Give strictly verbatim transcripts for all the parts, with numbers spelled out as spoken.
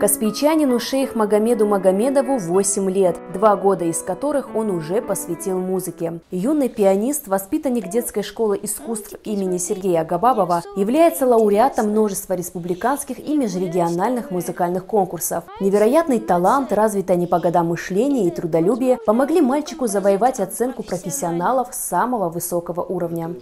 Каспийчанину Шейх-Магомеду Магомедову восемь лет, два года из которых он уже посвятил музыке. Юный пианист, воспитанник детской школы искусств имени Сергея Агабабова, является лауреатом множества республиканских и межрегиональных музыкальных конкурсов. Невероятный талант, развитая не по годам мышление и трудолюбие помогли мальчику завоевать оценку профессионалов самого высокого уровня.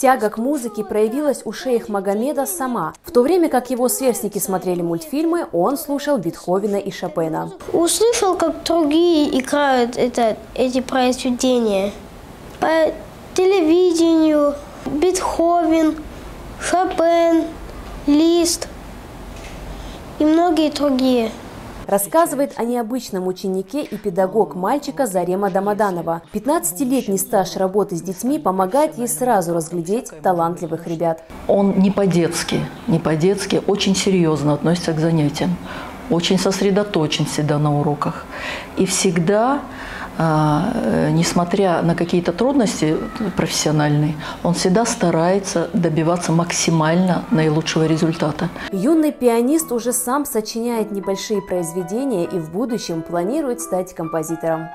Тяга к музыке проявилась у Шейх-Магомеда сама. В то время как его сверстники смотрели мультфильмы, он слушал Бетховена и Шопена. Услышал, как другие играют это, эти произведения. По телевидению Бетховен, Шопен, Лист и многие другие. Рассказывает о необычном ученике и педагог мальчика Зарема Дамаданова. пятнадцатилетний стаж работы с детьми помогает ей сразу разглядеть талантливых ребят. Он не по-детски, не по-детски, очень серьезно относится к занятиям, очень сосредоточен всегда на уроках. И всегда, несмотря на какие-то трудности профессиональные, он всегда старается добиваться максимально наилучшего результата. Юный пианист уже сам сочиняет небольшие произведения и в будущем планирует стать композитором.